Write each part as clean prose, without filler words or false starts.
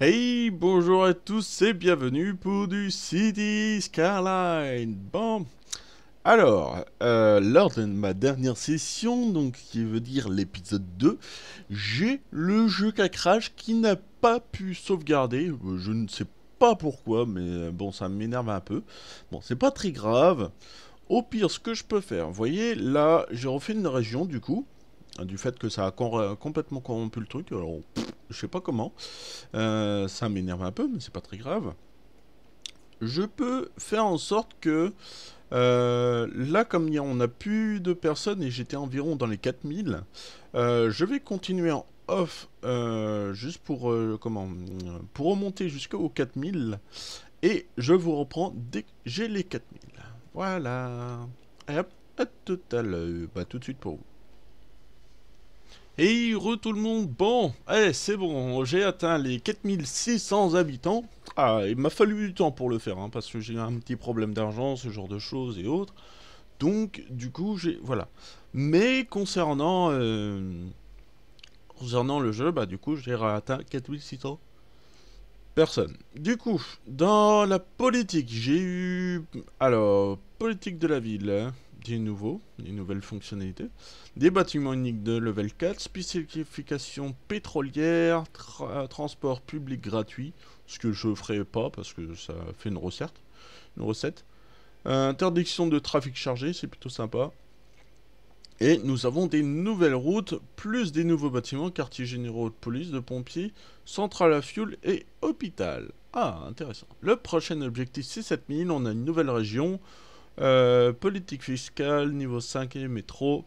Hey, bonjour à tous et bienvenue pour du City Skyline. Bon, alors, lors de ma dernière session, donc qui veut dire l'épisode 2, j'ai le jeu crash qui n'a pas pu sauvegarder. Je ne sais pas pourquoi, mais bon, ça m'énerve un peu. Bon, c'est pas très grave. Au pire, ce que je peux faire, vous voyez, là, j'ai refait une région du coup. Du fait que ça a complètement corrompu le truc, alors pff, je sais pas comment. Ça m'énerve un peu, mais c'est pas très grave. Je peux faire en sorte que là, comme on a plus de personnes et j'étais environ dans les 4000, je vais continuer en off juste pour remonter jusqu'aux 4000 et je vous reprends dès que j'ai les 4000. Voilà. Et hop, à tout à l'heure, bah, tout de suite pour vous. Et re tout le monde, bon, allez, c'est bon, j'ai atteint les 4600 habitants. Ah, il m'a fallu du temps pour le faire, hein, parce que j'ai un petit problème d'argent, ce genre de choses et autres. Donc, du coup, j'ai... Voilà. Mais concernant... concernant le jeu, bah du coup, j'ai atteint 4600 personnes. Du coup, dans la politique, j'ai eu... Alors, politique de la ville... des nouvelles fonctionnalités, des bâtiments uniques de level 4, spécification pétrolière, transport public gratuit, ce que je ferai pas parce que ça fait une recette, interdiction de trafic chargé, c'est plutôt sympa, et nous avons des nouvelles routes, plus des nouveaux bâtiments, quartiers généraux de police, de pompiers, centrale à fuel et hôpital. Ah, intéressant. Le prochain objectif, c'est 7000, on a une nouvelle région, politique fiscale, niveau 5 et métro,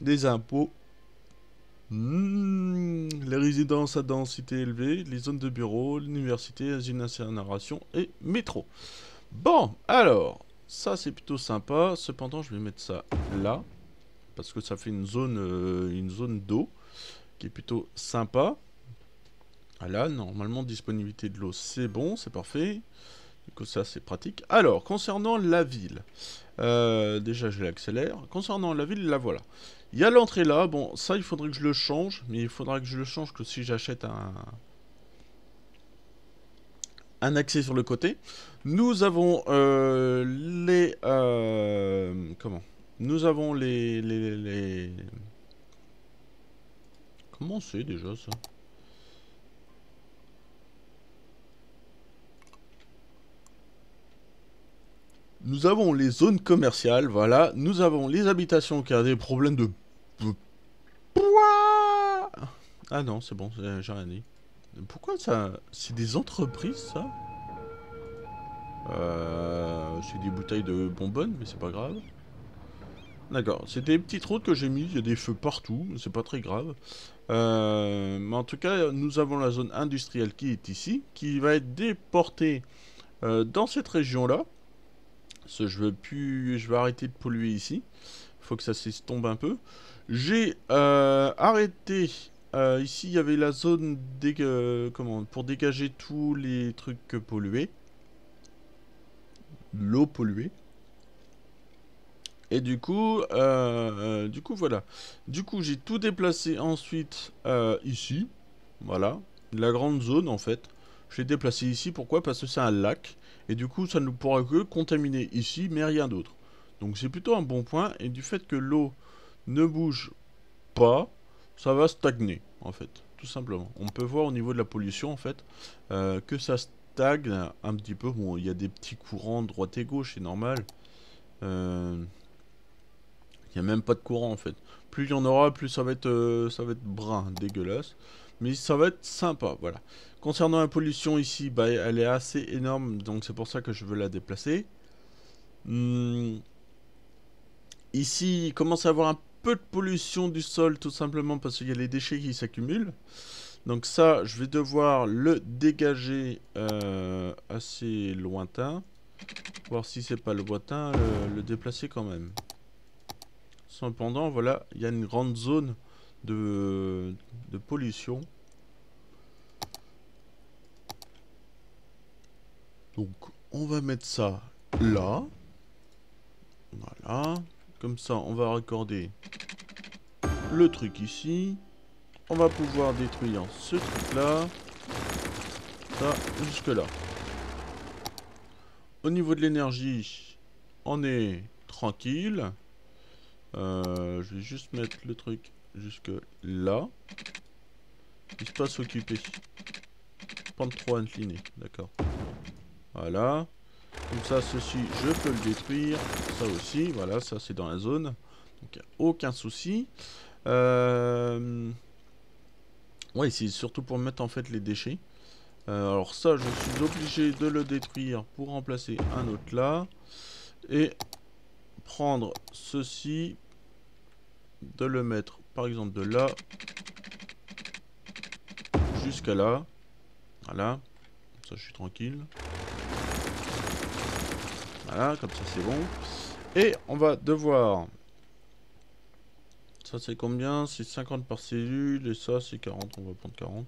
les impôts, les résidences à densité élevée, les zones de bureaux, l'université, les unes d'incinération et métro. Bon, alors, ça c'est plutôt sympa, cependant je vais mettre ça là, parce que ça fait une zone d'eau, qui est plutôt sympa. Voilà, normalement disponibilité de l'eau c'est bon, c'est parfait. Du coup, ça c'est pratique. Alors, concernant la ville, déjà je l'accélère. Concernant la ville, la voilà. Il y a l'entrée là. Bon, ça il faudrait que je le change, mais il faudra que je le change que si j'achète un accès sur le côté. Nous avons les Comment c'est déjà ça? Nous avons les zones commerciales, voilà. Nous avons les habitations qui ont des problèmes de... Ah non, c'est bon, j'ai rien dit. Pourquoi ça... C'est des entreprises, ça? C'est des bouteilles de bonbonnes, mais c'est pas grave. D'accord, c'est des petites routes que j'ai mises, il y a des feux partout, c'est pas très grave. Mais en tout cas, nous avons la zone industrielle qui est ici, qui va être déportée dans cette région-là. Je vais arrêter de polluer ici. Il faut que ça s'estompe un peu. J'ai arrêté. Ici, il y avait la zone pour dégager tous les trucs pollués. L'eau polluée. Et du coup, voilà. Du coup, j'ai tout déplacé ensuite ici. Voilà. La grande zone, en fait. Je l'ai déplacé ici. Pourquoi? Parce que c'est un lac. Et du coup, ça ne pourra que contaminer ici, mais rien d'autre. Donc c'est plutôt un bon point. Et du fait que l'eau ne bouge pas, ça va stagner, en fait. Tout simplement. On peut voir au niveau de la pollution, en fait, que ça stagne un petit peu. Bon, il y a des petits courants de droite et gauche, c'est normal. Il n'y a même pas de courant, en fait. Plus il y en aura, plus ça va être brun, dégueulasse. Mais ça va être sympa, voilà. Concernant la pollution ici, bah, elle est assez énorme, donc c'est pour ça que je veux la déplacer. Ici, il commence à avoir un peu de pollution du sol, tout simplement parce qu'il y a les déchets qui s'accumulent. Donc ça, je vais devoir le dégager assez lointain. Voir si c'est pas lointain, le déplacer quand même. Cependant, voilà, il y a une grande zone de pollution. Donc on va mettre ça là. Voilà. Comme ça on va raccorder le truc ici. On va pouvoir détruire ce truc là. Ça, jusque là. Au niveau de l'énergie, on est tranquille. Je vais juste mettre le truc jusque là. Espace occupé. Pente 3 inclinée, d'accord. Voilà. Comme ça, ceci, je peux le détruire. Ça aussi, voilà, ça c'est dans la zone. Donc il n'y a aucun souci. Ouais, c'est surtout pour mettre en fait les déchets. Alors ça, je suis obligé de le détruire pour remplacer un autre là. Et prendre ceci, de le mettre par exemple de là jusqu'à là. Voilà, comme ça je suis tranquille. Voilà, comme ça c'est bon. Et on va devoir... Ça c'est combien? C'est 50 par cellule et ça c'est 40, on va prendre 40.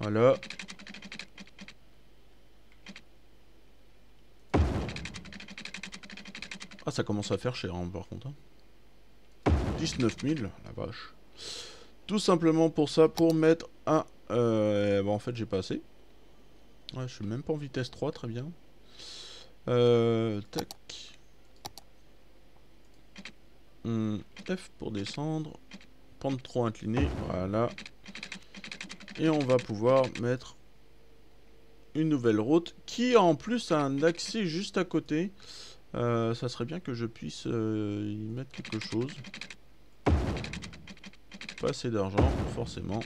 Voilà. Ah, ça commence à faire cher hein, par contre. Hein. 19 000, la vache. Tout simplement pour ça, pour mettre un... bah, en fait j'ai pas assez. Ouais, je suis même pas en vitesse 3, très bien. Tac. F pour descendre. Pente 3 inclinée, voilà. Et on va pouvoir mettre une nouvelle route qui en plus a un accès juste à côté. Ça serait bien que je puisse y mettre quelque chose. Pas assez d'argent, forcément.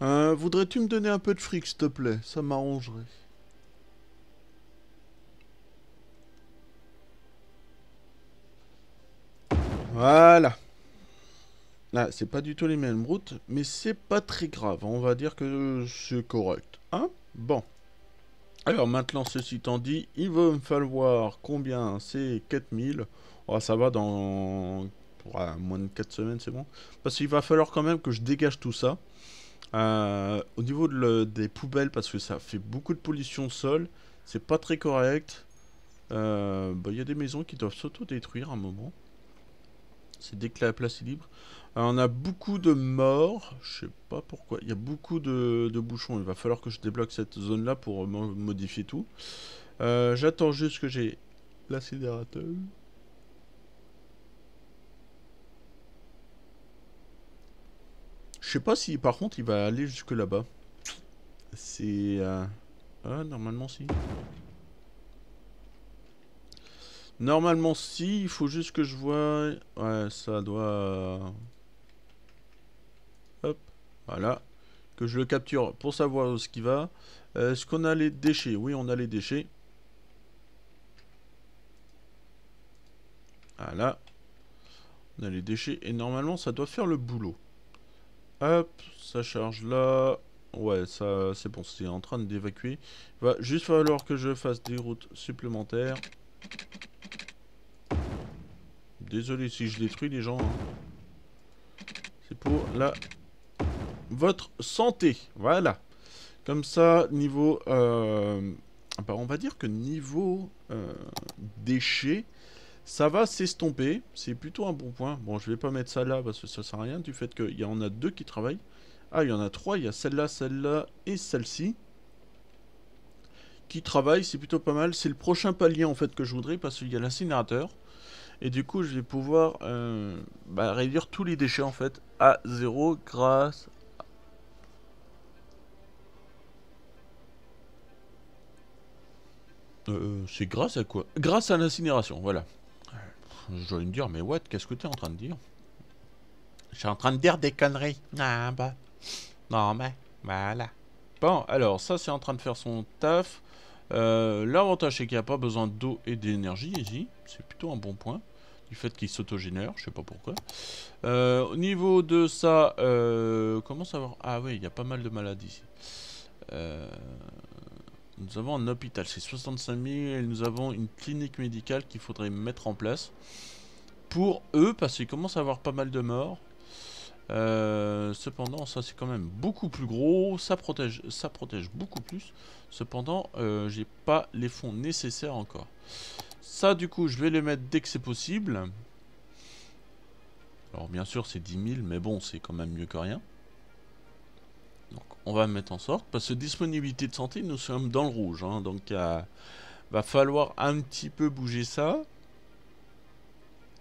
Voudrais-tu me donner un peu de fric, s'il te plaît? Ça m'arrangerait. Voilà. Là, c'est pas du tout les mêmes routes, mais c'est pas très grave. On va dire que c'est correct. Hein? Bon. Alors maintenant, ceci étant dit, il va me falloir combien? C'est 4000. Oh, ça va dans moins de 4 semaines, c'est bon. Parce qu'il va falloir quand même que je dégage tout ça. Au niveau de des poubelles, parce que ça fait beaucoup de pollution au sol. C'est pas très correct. Bah, y a des maisons qui doivent s'auto-détruire à un moment. C'est dès que la place est libre. Alors, on a beaucoup de morts. Je sais pas pourquoi. Il y a beaucoup de bouchons. Il va falloir que je débloque cette zone-là pour modifier tout. J'attends juste que j'ai l'incinérateur. Je sais pas si, par contre, il va aller jusque là-bas. C'est... Ah, normalement, si. Normalement, si, il faut juste que je vois... Ouais, ça doit... Hop, voilà. Que je le capture pour savoir où ce qui va. Est-ce qu'on a les déchets? Oui, on a les déchets. Voilà. On a les déchets et normalement, ça doit faire le boulot. Hop, ça charge là. Ouais, ça, c'est bon, c'est en train d'évacuer. Il va juste falloir que je fasse des routes supplémentaires. Désolé si je détruis les gens. Hein. C'est pour la... votre santé. Voilà. Comme ça, niveau... Bah, on va dire que niveau déchets, ça va s'estomper. C'est plutôt un bon point. Bon, je vais pas mettre ça là parce que ça sert à rien. Du fait qu'il y en a deux qui travaillent. Ah, il y en a trois. Il y a celle-là, celle-là et celle-ci. Qui travaillent. C'est plutôt pas mal. C'est le prochain palier en fait que je voudrais parce qu'il y a l'incinérateur. Et du coup, je vais pouvoir bah, réduire tous les déchets en fait à zéro grâce à... c'est grâce à quoi? Grâce à l'incinération, voilà. Je vais me dire, mais what, qu'est-ce que t'es en train de dire? Je suis en train de dire des conneries. Ah bah. Non mais, voilà. Bon, alors ça c'est en train de faire son taf. L'avantage c'est qu'il n'y a pas besoin d'eau et d'énergie ici. C'est plutôt un bon point. Du fait qu'il s'autogénère, je sais pas pourquoi. Au niveau de ça, comment savoir? Ah oui, il y a pas mal de maladies ici. Nous avons un hôpital, c'est 65 000. Et nous avons une clinique médicale qu'il faudrait mettre en place. Pour eux, parce qu'ils commencent à avoir pas mal de morts. Cependant, ça c'est quand même beaucoup plus gros. Ça protège beaucoup plus. Cependant, j'ai pas les fonds nécessaires encore. Ça, du coup, je vais les mettre dès que c'est possible. Alors, bien sûr, c'est 10 000, mais bon, c'est quand même mieux que rien. Donc on va mettre en sorte, parce que disponibilité de santé, nous sommes dans le rouge, hein, donc va falloir un petit peu bouger ça.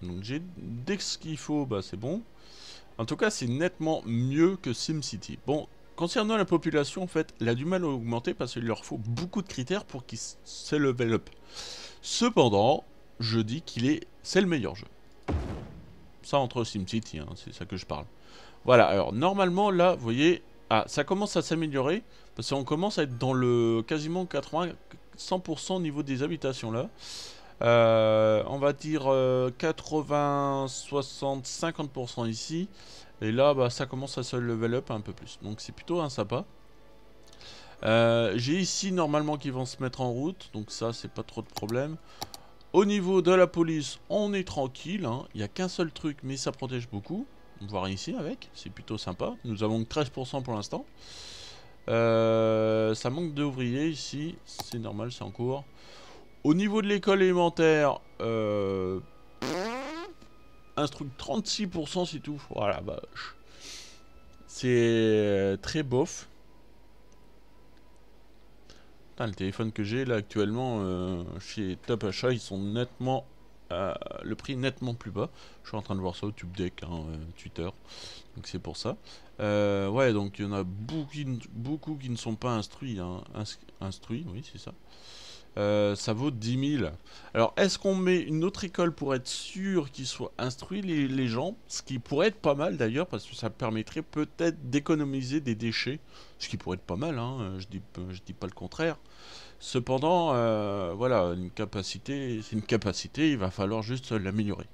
Donc j'ai dès que ce qu'il faut, bah c'est bon. En tout cas, c'est nettement mieux que SimCity. Bon, concernant la population, en fait, elle a du mal à augmenter parce qu'il leur faut beaucoup de critères pour qu'ils se level up. Cependant, je dis qu'il est, c'est le meilleur jeu. Ça entre SimCity, hein, c'est ça que je parle. Voilà, alors normalement là, vous voyez, ah, ça commence à s'améliorer parce qu'on commence à être dans le quasiment 80-100% au niveau des habitations là. On va dire 80, 60, 50% ici. Et là, bah, ça commence à se level up un peu plus. Donc c'est plutôt un sympa. J'ai ici normalement qui vont se mettre en route. Donc ça, c'est pas trop de problème. Au niveau de la police, on est tranquille, hein. Il n'y a qu'un seul truc, mais ça protège beaucoup. On va voir ici avec. C'est plutôt sympa. Nous avons 13% pour l'instant. Ça manque d'ouvriers ici. C'est normal, c'est en cours. Au niveau de l'école élémentaire, instruit 36% c'est tout. Voilà, bah, c'est très bof. Putain, le téléphone que j'ai là actuellement chez Topachat, ils sont nettement, le prix nettement plus bas. Je suis en train de voir ça au Tube Deck, hein, Twitter. Donc c'est pour ça. Ouais, donc il y en a beaucoup qui ne sont pas instruits, hein. Instruits, oui, c'est ça. Ça vaut 10 000. Alors, est-ce qu'on met une autre école pour être sûr qu'ils soient instruits, les gens? Ce qui pourrait être pas mal d'ailleurs, parce que ça permettrait peut-être d'économiser des déchets. Ce qui pourrait être pas mal, hein. Je dis pas le contraire. Cependant, voilà, une capacité, c'est une capacité, il va falloir juste l'améliorer.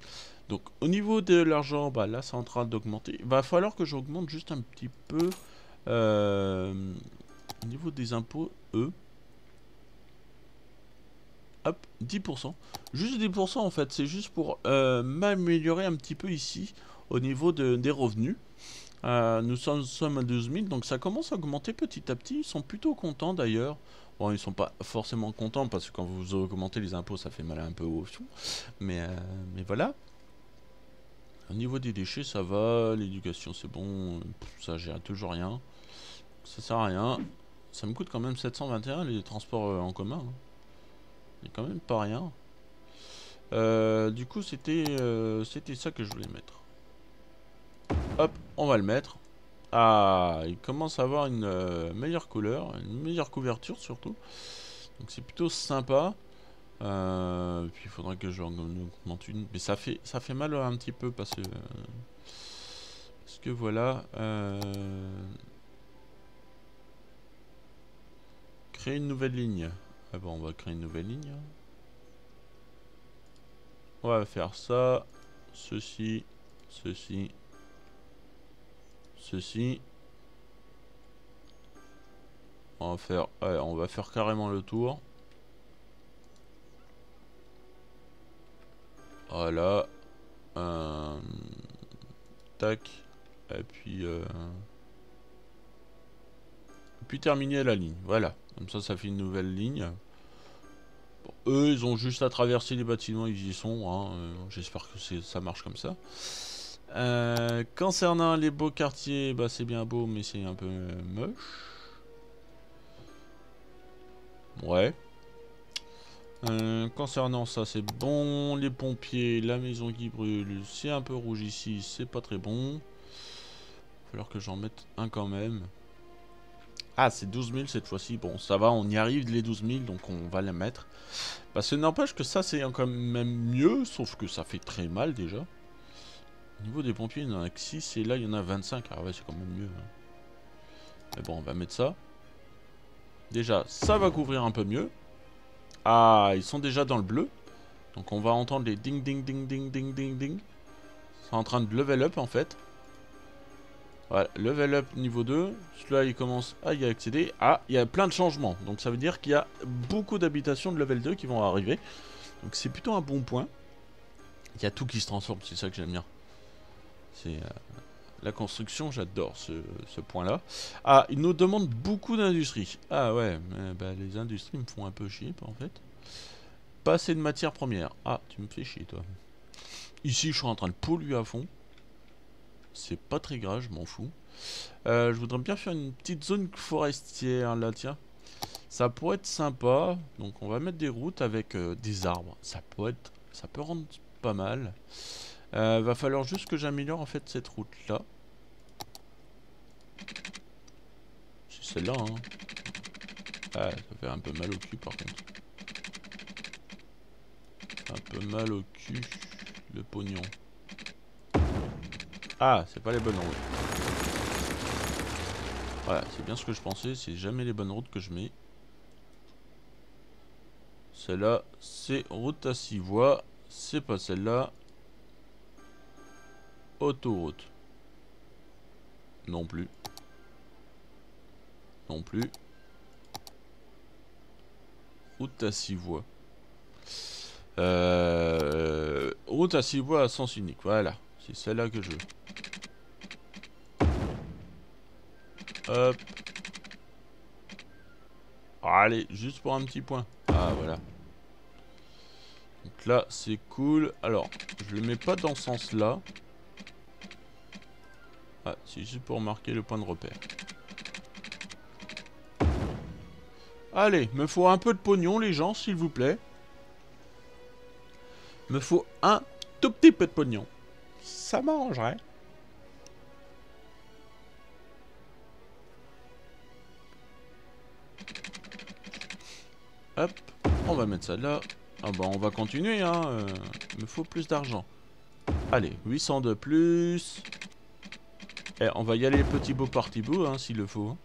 Donc, au niveau de l'argent, bah, là, c'est en train d'augmenter. Il va falloir que j'augmente juste un petit peu au niveau des impôts, eux. Hop, 10%. Juste 10% en fait, c'est juste pour m'améliorer un petit peu ici au niveau des revenus. Nous sommes à 12 000, donc ça commence à augmenter petit à petit. Ils sont plutôt contents d'ailleurs. Bon, ils sont pas forcément contents parce que quand vous augmentez les impôts, ça fait mal un peu au fond. Mais voilà. Au niveau des déchets, ça va. L'éducation, c'est bon. Ça gère toujours rien. Ça sert à rien. Ça me coûte quand même 721 les transports en commun. Hein. Il n'y a quand même pas rien. Du coup, c'était ça que je voulais mettre. Hop, on va le mettre. Ah, il commence à avoir une meilleure couleur, une meilleure couverture surtout. Donc c'est plutôt sympa. Puis il faudrait que je augmente une. Mais ça fait mal un petit peu parce que voilà. Créer une nouvelle ligne. Ah bon, on va créer une nouvelle ligne. On va faire ça. Ceci. Ceci. Ceci. On va faire, ouais, on va faire carrément le tour. Voilà. Tac. Et puis terminer la ligne. Voilà. Comme ça, ça fait une nouvelle ligne. Bon, eux, ils ont juste à traverser les bâtiments, ils y sont. Hein. J'espère que ça marche comme ça. Concernant les beaux quartiers, bah, c'est bien beau, mais c'est un peu moche. Ouais. Concernant ça, c'est bon. Les pompiers, la maison qui brûle, c'est un peu rouge ici, c'est pas très bon. Il va falloir que j'en mette un quand même. Ah, c'est 12 000 cette fois-ci. Bon, ça va, on y arrive les 12 000, donc on va les mettre. Parce que n'empêche que ça, c'est quand même mieux, sauf que ça fait très mal déjà. Au niveau des pompiers, il y en a que 6, et là, il y en a 25. Ah ouais, c'est quand même mieux. Hein. Mais bon, on va mettre ça. Déjà, ça va couvrir un peu mieux. Ah, ils sont déjà dans le bleu. Donc on va entendre les ding, ding, ding, ding, ding, ding, ding. C'est en train de level up, en fait. Voilà, level up niveau 2, celui-là il commence à y accéder. Ah, il y a plein de changements, donc ça veut dire qu'il y a beaucoup d'habitations de level 2 qui vont arriver. Donc c'est plutôt un bon point. Il y a tout qui se transforme, c'est ça que j'aime bien. C'est la construction, j'adore ce point-là. Ah, il nous demande beaucoup d'industries. Ah ouais, bah, les industries me font un peu chier en fait. Pas assez de matières premières. Ah, tu me fais chier toi. Ici je suis en train de polluer à fond. C'est pas très grave, je m'en fous. Je voudrais bien faire une petite zone forestière là, tiens. Ça pourrait être sympa. Donc on va mettre des routes avec des arbres. Ça peut rendre pas mal. Va falloir juste que j'améliore en fait cette route là. C'est celle-là, hein. Ah, ça fait un peu mal au cul par contre. Un peu mal au cul le pognon. Ah, c'est pas les bonnes routes. Voilà, c'est bien ce que je pensais, c'est jamais les bonnes routes que je mets. Celle-là, c'est route à 6 voies, c'est pas celle-là. Autoroute. Non plus. Non plus. Route à 6 voies. Route à 6 voies à sens unique, voilà. C'est celle-là que je veux. Hop. Allez, juste pour un petit point. Ah, voilà. Donc là, c'est cool. Alors, je le mets pas dans ce sens-là. Ah, c'est juste pour marquer le point de repère. Allez, me faut un peu de pognon, les gens, s'il vous plaît. Me faut un tout petit peu de pognon. Ça m'arrangerait. Hop, on va mettre ça là. Ah bah on va continuer hein. Il me faut plus d'argent. Allez, 800 de plus. Eh, on va y aller petit beau parti beau hein, s'il le faut.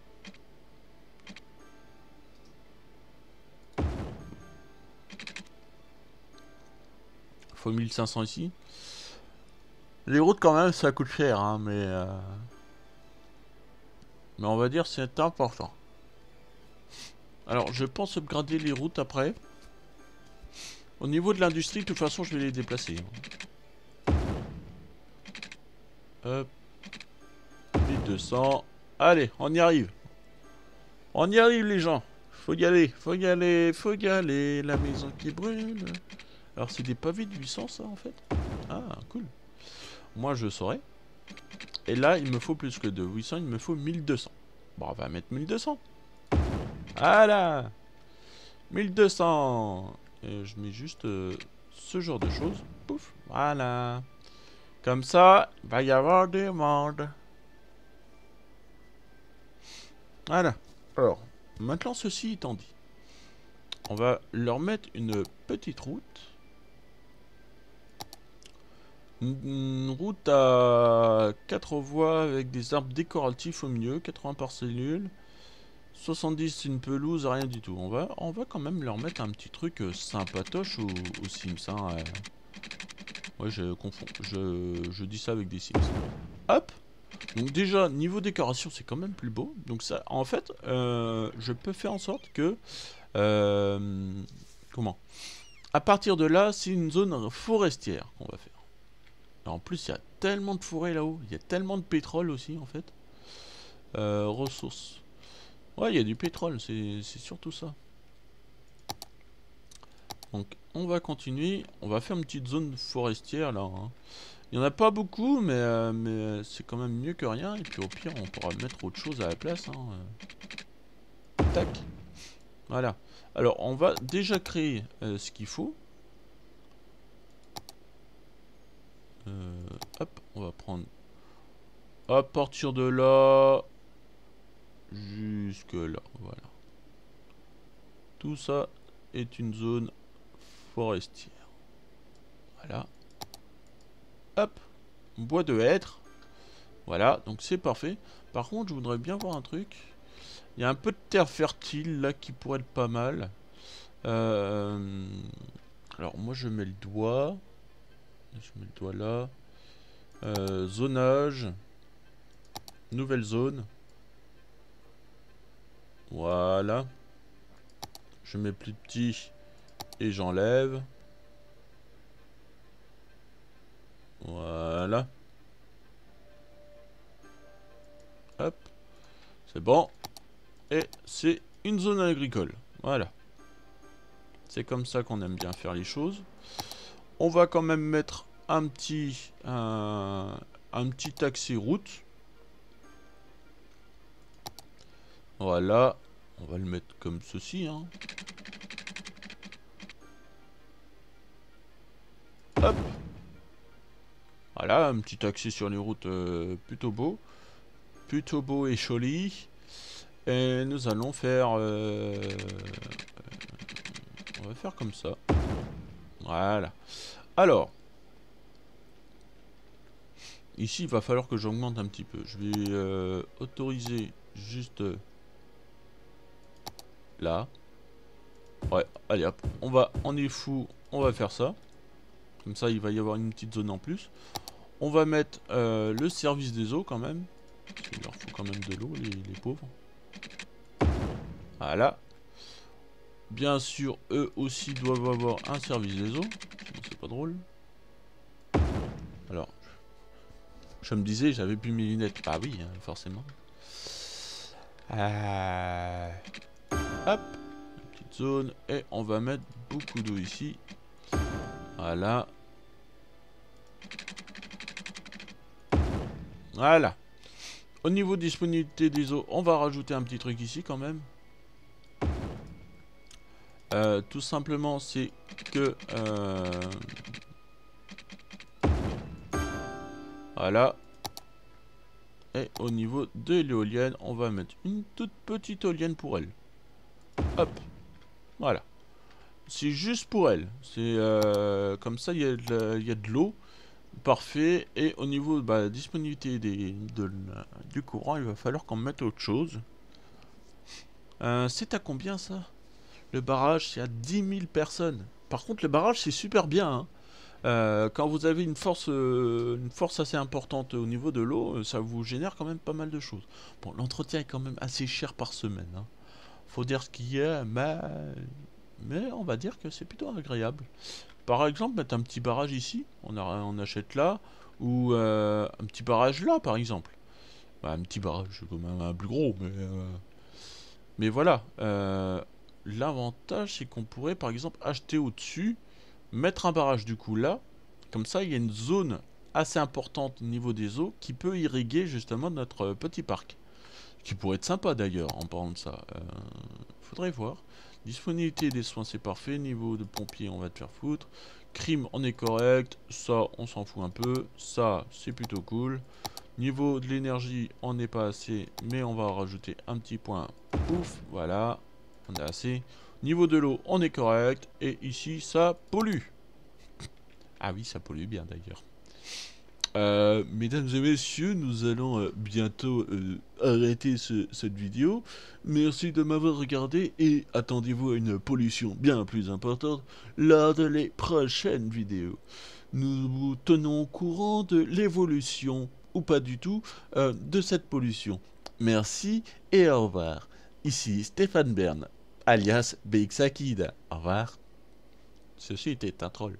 Faut 1500 ici. Les routes quand même ça coûte cher hein, mais on va dire c'est important. Alors, je pense upgrader les routes après. Au niveau de l'industrie, de toute façon, je vais les déplacer. Hop. 1200. Allez, on y arrive. On y arrive, les gens. Faut y aller, faut y aller, faut y aller. La maison qui brûle. Alors, c'est des pavés de 800, ça, en fait. Ah, cool. Moi, je saurais. Et là, il me faut plus que de 800, il me faut 1200. Bon, on va mettre 1200. Voilà, 1200. Et je mets juste ce genre de choses. Pouf, voilà. Comme ça, il va y avoir des monde. Voilà. Alors, maintenant ceci étant dit, on va leur mettre une petite route. Une route à 4 voies avec des arbres décoratifs au milieu, 80 par cellule. 70, une pelouse, rien du tout. On va quand même leur mettre un petit truc sympatoche aux Sims. Hein, ouais, je confonds. Je dis ça avec des Sims. Hop. Donc déjà, niveau décoration, c'est quand même plus beau. Donc ça, en fait, je peux faire en sorte que... comment? À partir de là, c'est une zone forestière qu'on va faire. Alors, en plus, il y a tellement de forêts là-haut. Il y a tellement de pétrole aussi, en fait. Ressources. Ouais, il y a du pétrole, c'est surtout ça. Donc, on va continuer. On va faire une petite zone forestière, là. Hein. Il n'y en a pas beaucoup, mais c'est quand même mieux que rien. Et puis, au pire, on pourra mettre autre chose à la place. Hein. Tac. Voilà. Alors, on va déjà créer ce qu'il faut. Hop, on va prendre... À partir de là... Jusque là, voilà. Tout ça est une zone forestière. Voilà. Hop. Bois de hêtre. Voilà, donc c'est parfait. Par contre, je voudrais bien voir un truc. Il y a un peu de terre fertile là qui pourrait être pas mal. Alors moi je mets le doigt. Je mets le doigt là. Zonage. Nouvelle zone. Voilà. Je mets plus de petits et j'enlève. Voilà. Hop. C'est bon. Et c'est une zone agricole. Voilà. C'est comme ça qu'on aime bien faire les choses. On va quand même mettre un petit... un petit taxi route. Voilà. On va le mettre comme ceci, hein. Hop. Voilà, un petit taxi sur les routes plutôt beau. Plutôt beau et joli. Et nous allons faire... on va faire comme ça. Voilà. Alors... Ici, il va falloir que j'augmente un petit peu. Je vais autoriser juste... là. Ouais, allez hop. On va, on est fou, on va faire ça. Comme ça, il va y avoir une petite zone en plus. On va mettre le service des eaux quand même. Il leur faut quand même de l'eau, les pauvres. Voilà. Bien sûr, eux aussi doivent avoir un service des eaux. Sinon, c'est pas drôle. Alors, je me disais, j'avais plus mes lunettes. Ah oui, hein, forcément. Hop, une petite zone. Et on va mettre beaucoup d'eau ici. Voilà. Voilà. Au niveau de disponibilité des eaux, on va rajouter un petit truc ici quand même. Tout simplement, c'est que... Voilà. Et au niveau de l'éolienne, on va mettre une toute petite éolienne pour elle. Hop. Voilà. C'est juste pour elle. C'est comme ça, il y a de l'eau. Parfait. Et au niveau de la disponibilité du courant, il va falloir qu'on mette autre chose. C'est à combien ça? Le barrage, c'est à 10 000 personnes. Par contre, le barrage, c'est super bien. Hein. Quand vous avez une force assez importante au niveau de l'eau, ça vous génère quand même pas mal de choses. Bon, l'entretien est quand même assez cher par semaine. Hein. Faut dire ce qu'il y a, mais on va dire que c'est plutôt agréable. Par exemple, mettre un petit barrage ici, on achète là, ou un petit barrage là, par exemple. Bah, un petit barrage, c'est quand même un plus gros, mais voilà. L'avantage, c'est qu'on pourrait, par exemple, acheter au-dessus, mettre un barrage du coup là, comme ça, il y a une zone assez importante au niveau des eaux qui peut irriguer justement notre petit parc. Qui pourrait être sympa d'ailleurs, en parlant de ça. Faudrait voir. Disponibilité des soins, c'est parfait. Niveau de pompier, on va te faire foutre. Crime, on est correct. Ça, on s'en fout un peu. Ça, c'est plutôt cool. Niveau de l'énergie, on n'est pas assez. Mais on va rajouter un petit point. Pouf, voilà. On a assez. Niveau de l'eau, on est correct. Et ici, ça pollue. Ah oui, ça pollue bien d'ailleurs. Mesdames et messieurs, nous allons bientôt arrêter cette vidéo. Merci de m'avoir regardé et attendez-vous à une pollution bien plus importante lors de les prochaines vidéos. Nous vous tenons au courant de l'évolution, ou pas du tout, de cette pollution. Merci et au revoir. Ici Stéphane Bern, alias BXAKID. Au revoir. Ceci était un troll.